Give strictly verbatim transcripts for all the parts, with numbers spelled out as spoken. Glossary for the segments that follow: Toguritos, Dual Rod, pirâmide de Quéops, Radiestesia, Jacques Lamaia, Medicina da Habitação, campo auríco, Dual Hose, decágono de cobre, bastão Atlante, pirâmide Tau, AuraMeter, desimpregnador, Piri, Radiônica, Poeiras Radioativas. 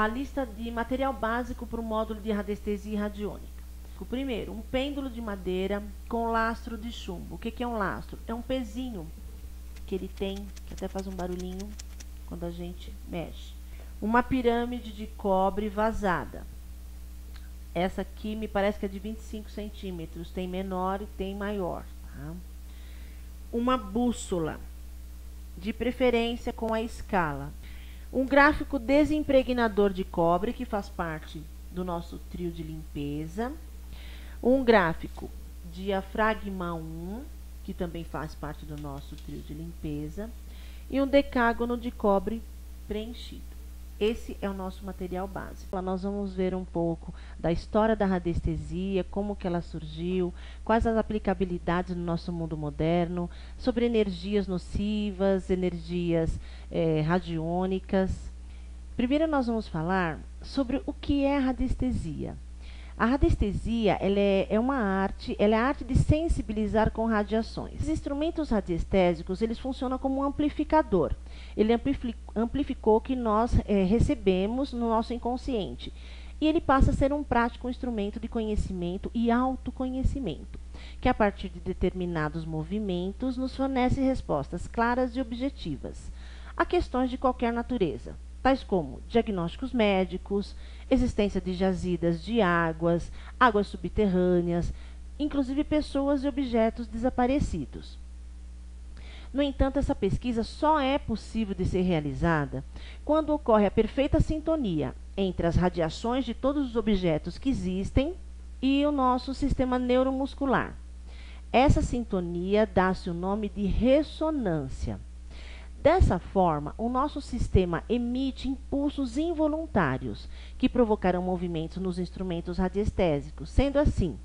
a lista de material básico para o módulo de radiestesia e radiônica. O primeiro, um pêndulo de madeira com lastro de chumbo. O que, que é um lastro? É um pezinho que ele tem, que até faz um barulhinho quando a gente mexe. Uma pirâmide de cobre vazada. Essa aqui me parece que é de vinte e cinco centímetros. Tem menor e tem maior. Tá? Uma bússola, de preferência com a escala. Um gráfico desimpregnador de cobre, que faz parte do nosso trio de limpeza. Um gráfico diafragma um, que também faz parte do nosso trio de limpeza. E um decágono de cobre preenchido. Esse é o nosso material básico. Nós vamos ver um pouco da história da radiestesia, como que ela surgiu, quais as aplicabilidades no nosso mundo moderno, sobre energias nocivas, energias eh, radiônicas. Primeiro nós vamos falar sobre o que é a radiestesia. A radiestesia ela é, é uma arte, ela é a arte de sensibilizar com radiações. Os instrumentos radiestésicos eles funcionam como um amplificador. Ele amplificou o que nós é, recebemos no nosso inconsciente. E ele passa a ser um prático instrumento de conhecimento e autoconhecimento, que a partir de determinados movimentos nos fornece respostas claras e objetivas a questões de qualquer natureza, tais como diagnósticos médicos, existência de jazidas de águas, águas subterrâneas, inclusive pessoas e objetos desaparecidos. No entanto, essa pesquisa só é possível de ser realizada quando ocorre a perfeita sintonia entre as radiações de todos os objetos que existem e o nosso sistema neuromuscular. Essa sintonia dá-se o nome de ressonância. Dessa forma, o nosso sistema emite impulsos involuntários, que provocarão movimentos nos instrumentos radiestésicos. Sendo assim,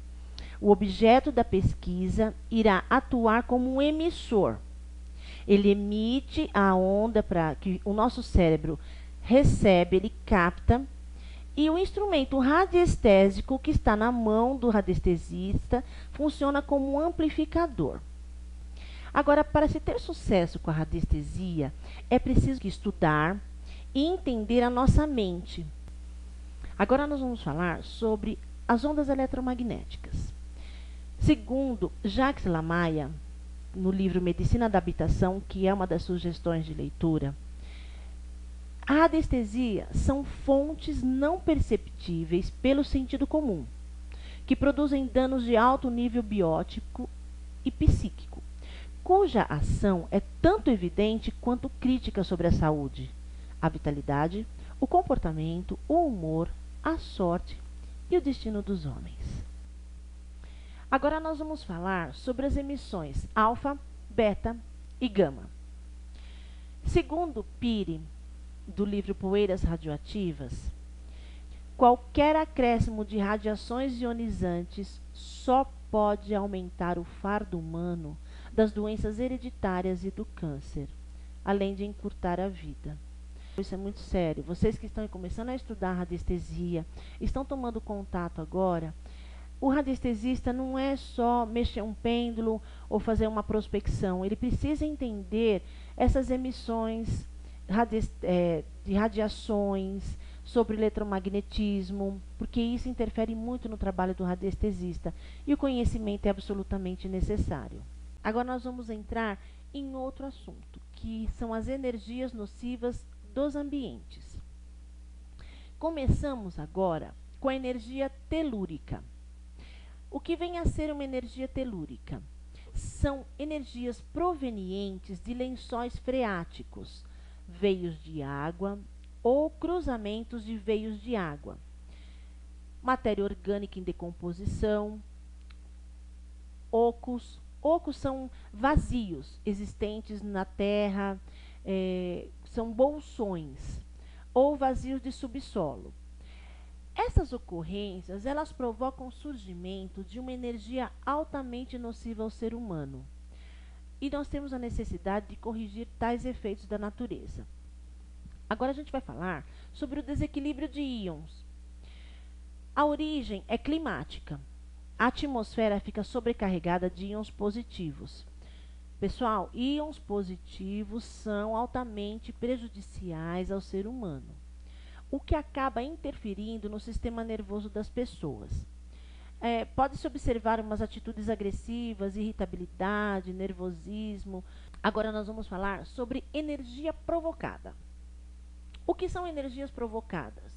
o objeto da pesquisa irá atuar como um emissor. Ele emite a onda para que o nosso cérebro recebe, ele capta, e o instrumento radiestésico que está na mão do radiestesista funciona como um amplificador. Agora, para se ter sucesso com a radiestesia, é preciso estudar e entender a nossa mente. Agora nós vamos falar sobre as ondas eletromagnéticas. Segundo Jacques Lamaia, no livro Medicina da Habitação, que é uma das sugestões de leitura, a radiestesia são fontes não perceptíveis pelo sentido comum, que produzem danos de alto nível biótico e psíquico, cuja ação é tanto evidente quanto crítica sobre a saúde, a vitalidade, o comportamento, o humor, a sorte e o destino dos homens. Agora nós vamos falar sobre as emissões alfa, beta e gama. Segundo Piri, do livro Poeiras Radioativas, qualquer acréscimo de radiações ionizantes só pode aumentar o fardo humano das doenças hereditárias e do câncer, além de encurtar a vida. Isso é muito sério. Vocês que estão começando a estudar a radiestesia, estão tomando contato agora, o radiestesista não é só mexer um pêndulo ou fazer uma prospecção, ele precisa entender essas emissões de radiações, sobre eletromagnetismo, porque isso interfere muito no trabalho do radiestesista, e o conhecimento é absolutamente necessário. Agora nós vamos entrar em outro assunto, que são as energias nocivas dos ambientes. Começamos agora com a energia telúrica. O que vem a ser uma energia telúrica? São energias provenientes de lençóis freáticos, veios de água ou cruzamentos de veios de água, matéria orgânica em decomposição, ocos. Ocos são vazios, existentes na terra, é, são bolsões, ou vazios de subsolo. Essas ocorrências, elas provocam o surgimento de uma energia altamente nociva ao ser humano. E nós temos a necessidade de corrigir tais efeitos da natureza. Agora a gente vai falar sobre o desequilíbrio de íons. A origem é climática. A atmosfera fica sobrecarregada de íons positivos. Pessoal, íons positivos são altamente prejudiciais ao ser humano. o que acaba interferindo no sistema nervoso das pessoas. É, pode-se observar umas atitudes agressivas, irritabilidade, nervosismo. Agora nós vamos falar sobre energia provocada. O que são energias provocadas?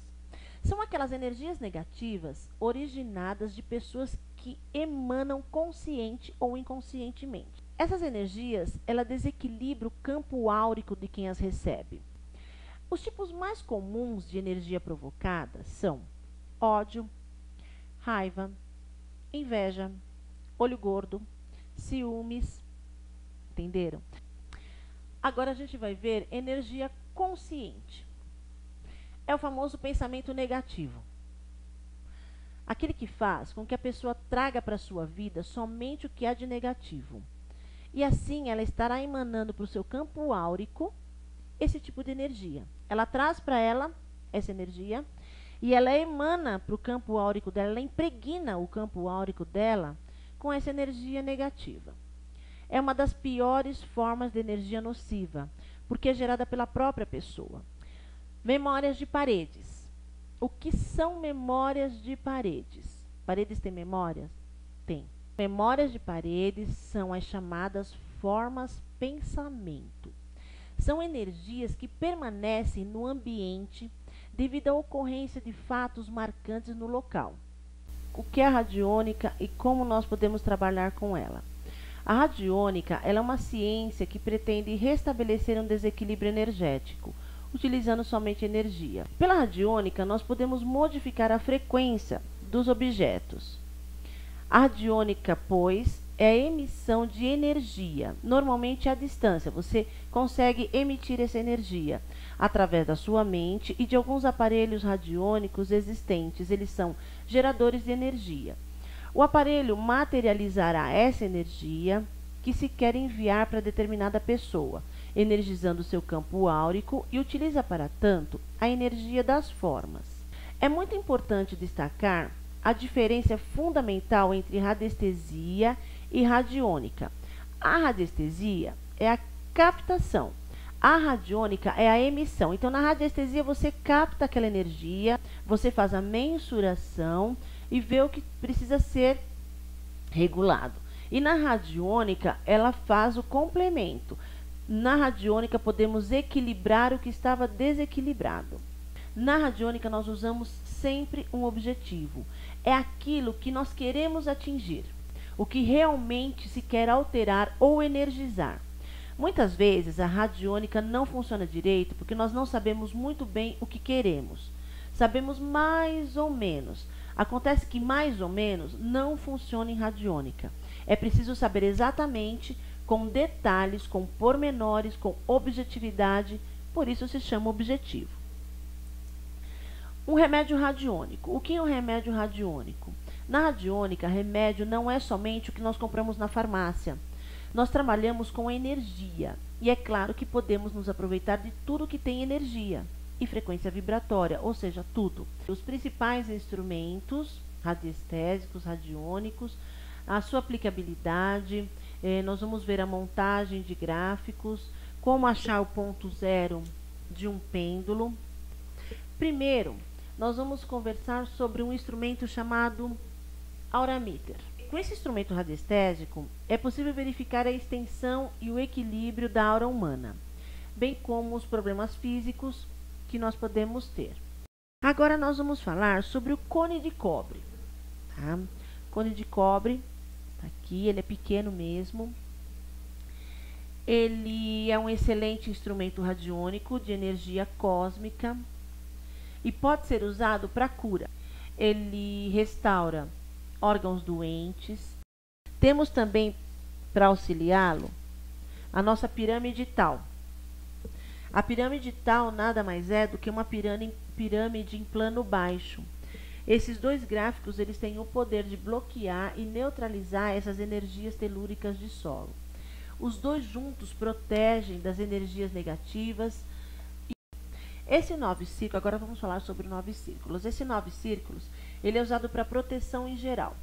São aquelas energias negativas originadas de pessoas que emanam consciente ou inconscientemente. Essas energias, ela desequilibra o campo áurico de quem as recebe. Os tipos mais comuns de energia provocada são ódio, raiva, inveja, olho gordo, ciúmes, entenderam? Agora a gente vai ver energia consciente. É o famoso pensamento negativo. Aquele que faz com que a pessoa traga para a sua vida somente o que há de negativo. E assim ela estará emanando para o seu campo áurico esse tipo de energia. Ela traz para ela essa energia e ela emana para o campo áurico dela, ela impregna o campo áurico dela com essa energia negativa. É uma das piores formas de energia nociva, porque é gerada pela própria pessoa. Memórias de paredes. O que são memórias de paredes? Paredes têm memórias? Tem. Memórias de paredes são as chamadas formas pensamento. São energias que permanecem no ambiente devido à ocorrência de fatos marcantes no local. O que é a radiônica e como nós podemos trabalhar com ela? A radiônica, ela é uma ciência que pretende restabelecer um desequilíbrio energético, utilizando somente energia. Pela radiônica, nós podemos modificar a frequência dos objetos. A radiônica, pois, é a emissão de energia, normalmente à distância. Você consegue emitir essa energia através da sua mente e de alguns aparelhos radiônicos existentes. Eles são geradores de energia. O aparelho materializará essa energia que se quer enviar para determinada pessoa, energizando seu campo áurico e utiliza para tanto a energia das formas. É muito importante destacar a diferença fundamental entre radiestesia e radiônica. A radiestesia é a captação, a radiônica é a emissão. Então, na radiestesia você capta aquela energia, você faz a mensuração e vê o que precisa ser regulado. E na radiônica ela faz o complemento. Na radiônica, podemos equilibrar o que estava desequilibrado. Na radiônica, nós usamos sempre um objetivo. É aquilo que nós queremos atingir, o que realmente se quer alterar ou energizar. Muitas vezes, a radiônica não funciona direito porque nós não sabemos muito bem o que queremos. Sabemos mais ou menos. Acontece que mais ou menos não funciona em radiônica. É preciso saber exatamente, com detalhes, com pormenores, com objetividade, por isso se chama objetivo. Um remédio radiônico. O que é um remédio radiônico? Na radiônica, remédio não é somente o que nós compramos na farmácia. Nós trabalhamos com energia e é claro que podemos nos aproveitar de tudo que tem energia e frequência vibratória, ou seja, tudo. Os principais instrumentos radiestésicos, radiônicos, a sua aplicabilidade. Eh, nós vamos ver a montagem de gráficos, como achar o ponto zero de um pêndulo. Primeiro, nós vamos conversar sobre um instrumento chamado AuraMeter. Com esse instrumento radiestésico, é possível verificar a extensão e o equilíbrio da aura humana, bem como os problemas físicos que nós podemos ter. Agora nós vamos falar sobre o cone de cobre. Tá? Cone de cobre... Aqui, ele é pequeno mesmo. Ele é um excelente instrumento radiônico de energia cósmica e pode ser usado para cura. Ele restaura órgãos doentes. Temos também, para auxiliá-lo, a nossa pirâmide Tau. A pirâmide Tau nada mais é do que uma pirâmide em plano baixo. Esses dois gráficos, eles têm o poder de bloquear e neutralizar essas energias telúricas de solo. Os dois juntos protegem das energias negativas. Esse nove círculos, agora vamos falar sobre nove círculos. Esse nove círculos, ele é usado para proteção em geral.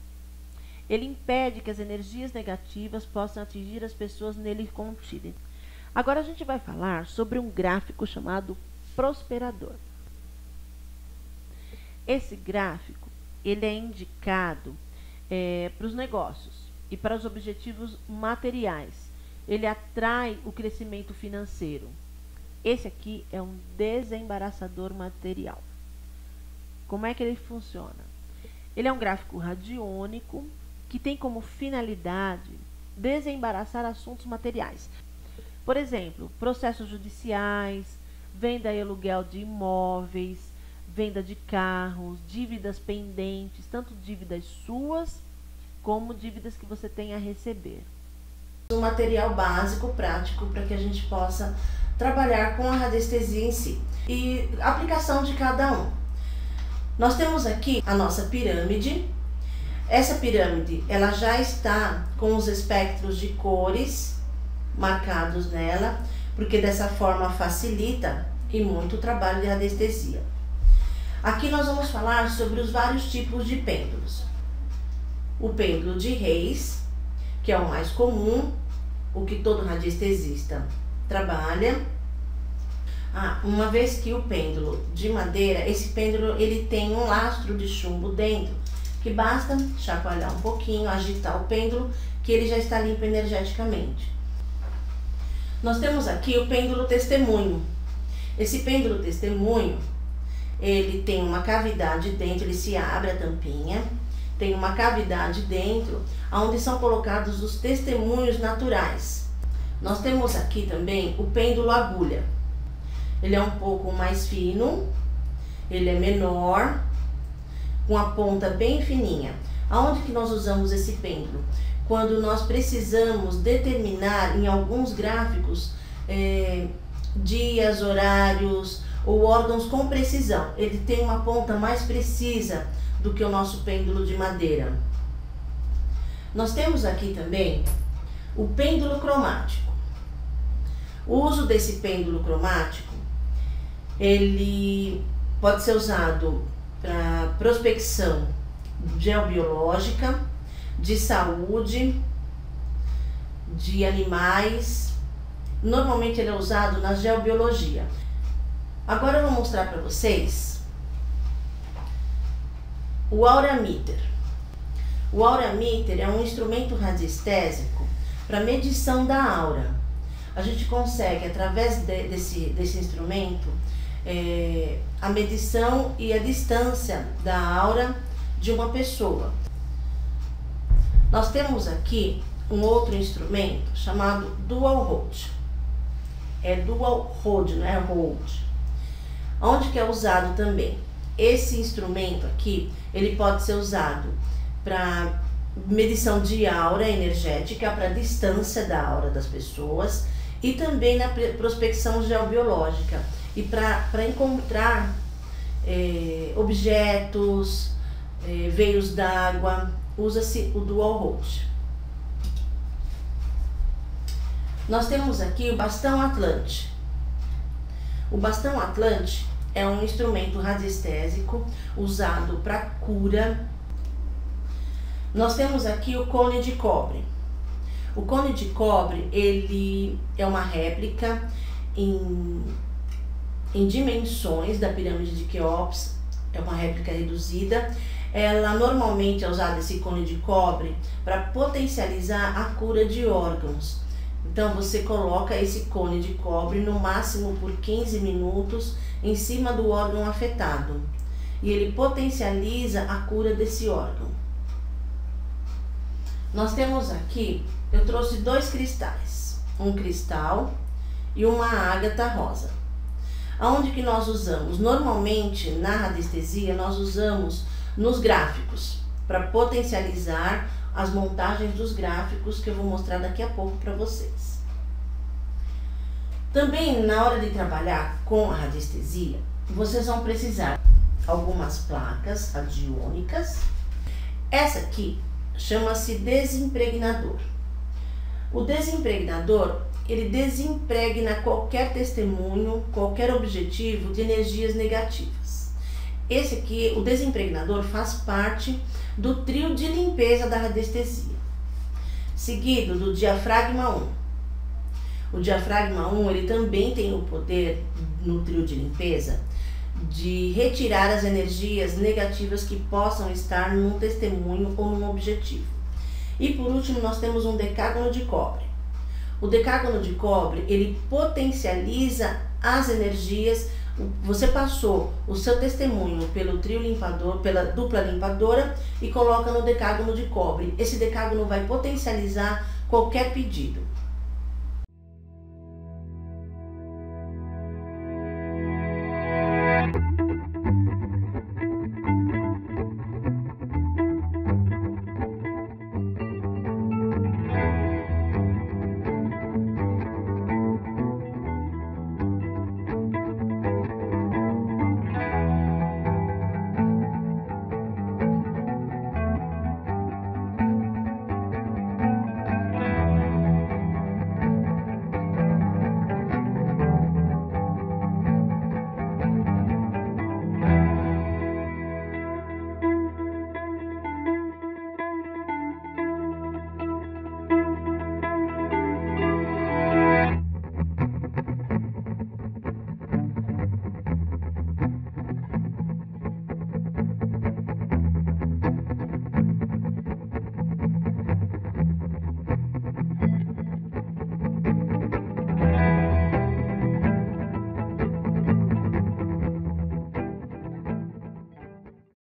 Ele impede que as energias negativas possam atingir as pessoas nele contidas. Agora a gente vai falar sobre um gráfico chamado prosperador. Esse gráfico ele é indicado é, para os negócios e para os objetivos materiais. Ele atrai o crescimento financeiro. Esse aqui é um desembaraçador material. Como é que ele funciona? Ele é um gráfico radiônico que tem como finalidade desembaraçar assuntos materiais. Por exemplo, processos judiciais, venda e aluguel de imóveis, venda de carros, dívidas pendentes, tanto dívidas suas como dívidas que você tem a receber. Um material básico, prático, para que a gente possa trabalhar com a radiestesia em si e a aplicação de cada um. Nós temos aqui a nossa pirâmide. Essa pirâmide ela já está com os espectros de cores marcados nela, porque dessa forma facilita e muito o trabalho de radiestesia. Aqui nós vamos falar sobre os vários tipos de pêndulos. O pêndulo de Reis, que é o mais comum, o que todo radiestesista trabalha. Ah, uma vez que o pêndulo de madeira, esse pêndulo ele tem um lastro de chumbo dentro, que basta chacoalhar um pouquinho, agitar o pêndulo, que ele já está limpo energeticamente. Nós temos aqui o pêndulo testemunho. Esse pêndulo testemunho, ele tem uma cavidade dentro, ele se abre a tampinha, tem uma cavidade dentro, onde são colocados os testemunhos naturais. Nós temos aqui também o pêndulo agulha. Ele é um pouco mais fino, ele é menor, com a ponta bem fininha. Aonde que nós usamos esse pêndulo? Quando nós precisamos determinar em alguns gráficos eh, dias, horários ou órgãos com precisão. Ele tem uma ponta mais precisa do que o nosso pêndulo de madeira. Nós temos aqui também o pêndulo cromático. O uso desse pêndulo cromático, ele pode ser usado para prospecção geobiológica, de saúde, de animais. Normalmente ele é usado na geobiologia. Agora eu vou mostrar para vocês o AuraMeter. O AuraMeter é um instrumento radiestésico para medição da aura. A gente consegue, através de, desse, desse instrumento, é, a medição e a distância da aura de uma pessoa. Nós temos aqui um outro instrumento chamado Dual Rod. É Dual Rod, não é Rod. Onde que é usado também? Esse instrumento aqui, ele pode ser usado para medição de aura energética, para distância da aura das pessoas e também na prospecção geobiológica e para encontrar eh, objetos, eh, veios d'água. Usa-se o Dual Hose. Nós temos aqui o bastão Atlante. O bastão Atlante é um instrumento radiestésico usado para cura. Nós temos aqui o cone de cobre. O cone de cobre, ele é uma réplica em, em dimensões da pirâmide de Quéops, é uma réplica reduzida. Ela normalmente é usada, esse cone de cobre, para potencializar a cura de órgãos. Então você coloca esse cone de cobre no máximo por quinze minutos em cima do órgão afetado e ele potencializa a cura desse órgão. Nós temos aqui, eu trouxe dois cristais, um cristal e uma ágata rosa. Aonde que nós usamos? Normalmente na radiestesia nós usamos nos gráficos, para potencializar as montagens dos gráficos que eu vou mostrar daqui a pouco para vocês. Também na hora de trabalhar com a radiestesia, vocês vão precisar de algumas placas radiônicas. Essa aqui chama-se desimpregnador. O desimpregnador, ele desimpregna qualquer testemunho, qualquer objetivo de energias negativas. Esse aqui, o desimpregnador, faz parte do trio de limpeza da radiestesia, seguido do diafragma um. O diafragma um, ele também tem o poder, no trio de limpeza, de retirar as energias negativas que possam estar num testemunho ou num objetivo. E por último, nós temos um decágono de cobre. O decágono de cobre, ele potencializa as energias. Você passou o seu testemunho pelo trio limpador, pela dupla limpadora e coloca no decágono de cobre. Esse decágono vai potencializar qualquer pedido.